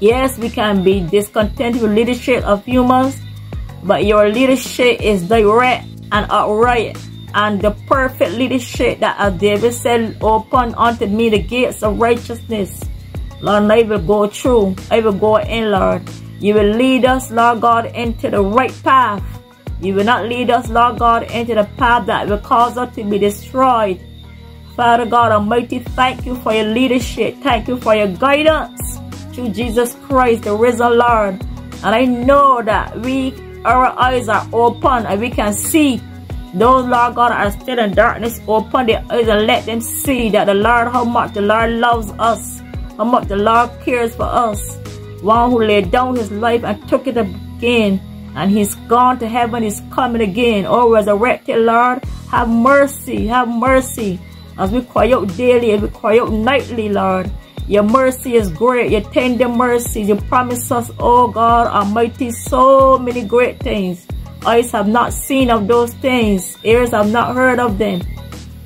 Yes, we can be discontent with leadership of humans, but your leadership is direct and upright, and the perfect leadership that as David said, open unto me the gates of righteousness. Lord, I will go through, I will go in, Lord. You will lead us, Lord God, into the right path. You will not lead us, Lord God, into the path that will cause us to be destroyed. Father God Almighty, thank you for your leadership. Thank you for your guidance. Jesus Christ, the risen Lord. And I know that our eyes are open and we can see. Those, Lord God, are still in darkness, open their eyes and let them see that the Lord, how much the Lord loves us, how much the Lord cares for us. One who laid down his life and took it up again, and he's gone to heaven, he's coming again. Oh, resurrected Lord, have mercy, have mercy. As we cry out daily, as we cry out nightly, Lord. Your mercy is great, your tender mercies. You promise us, oh God Almighty, so many great things. Eyes have not seen of those things, ears have not heard of them.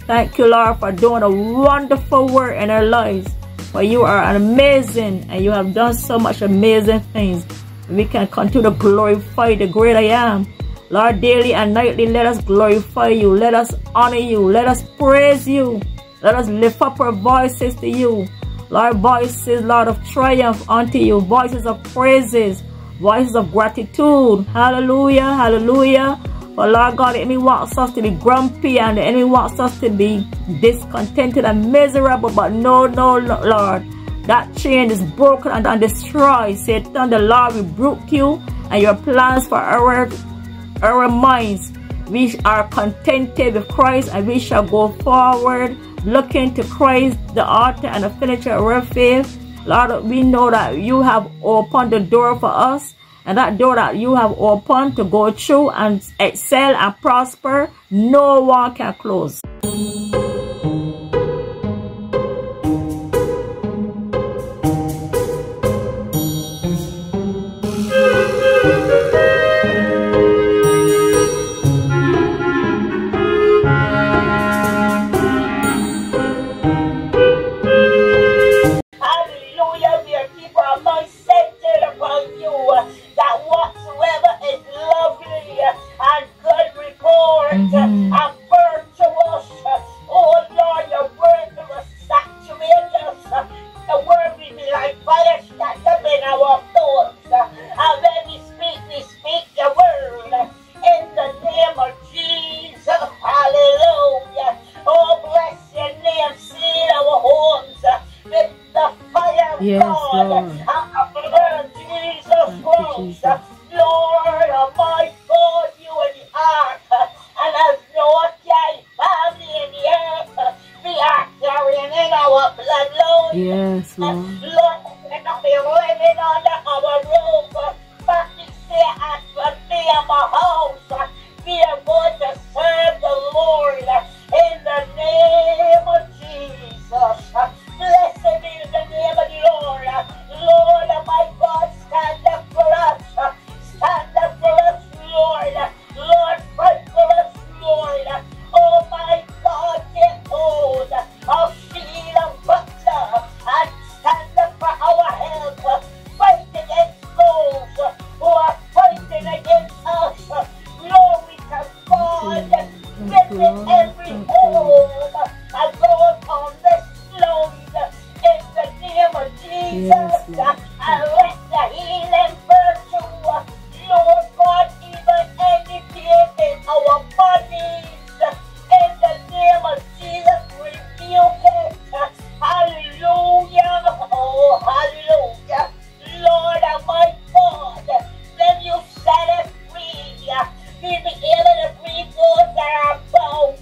Thank you, Lord, for doing a wonderful work in our lives. For you are amazing, and you have done so much amazing things. We can continue to glorify the great I am. Lord, daily and nightly, let us glorify you, let us honor you, let us praise you, let us lift up our voices to you. Lord, voices, Lord, of triumph unto you, voices of praises, voices of gratitude. Hallelujah, hallelujah. For Lord God, the enemy wants us to be grumpy, and the enemy wants us to be discontented and miserable. But no, no, no, Lord. That chain is broken and destroyed. Satan, the Lord rebuke you and your plans for our minds. We are contented with Christ, and we shall go forward, looking to Christ, the author and the finisher of our faith. Lord, we know that you have opened the door for us, and that door that you have opened to go through and excel and prosper, no one can close.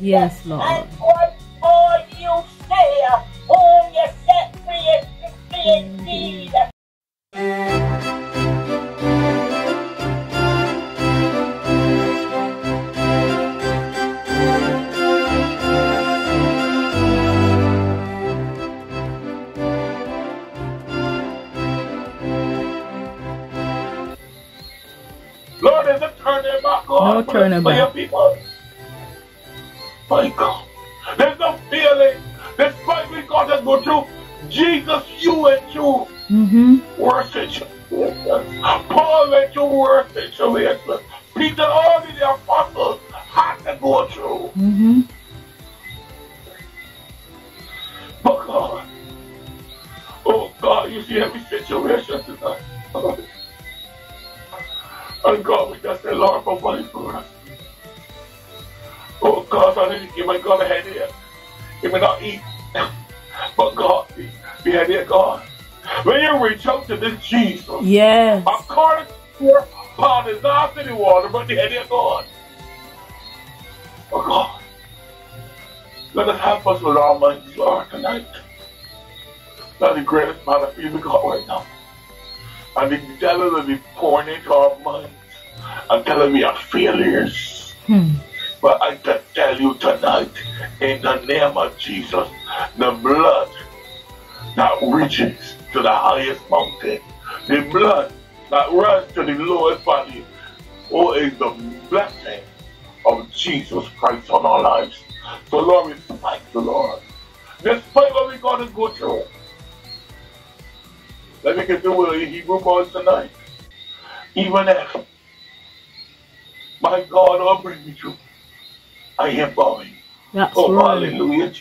Yes, Lord. And what more you say, whom you set free is free indeed. Lord, is it turning back on? No turning back. My God, there's no feeling. Despite what God has gone through, Jesus, you and you worship you. Paul and you worship you. Peter, all of the apostles had to go through. But God, oh God, you see every situation tonight. And God, we just say, Lord, provide for us. Oh God, I need to give my God a headache. He may not eat. But God, be headache, God. When you reach out to this Jesus, yes, according to your power is not in the water, but the headache, God. Oh God, let us help us with our minds, Lord, tonight. That's the greatest battlefield we got right now. And the devil will be pouring into our minds and telling me our failures. But I can tell you tonight, in the name of Jesus, the blood that reaches to the highest mountain, the blood that runs to the lowest valley, oh, is the blessing of Jesus Christ on our lives. So Lord, we thank the Lord. Despite what we're going to go through, let me get to the Hebrew boys tonight. Even if my God will bring me through, I am bowing. That's right. Hallelujah.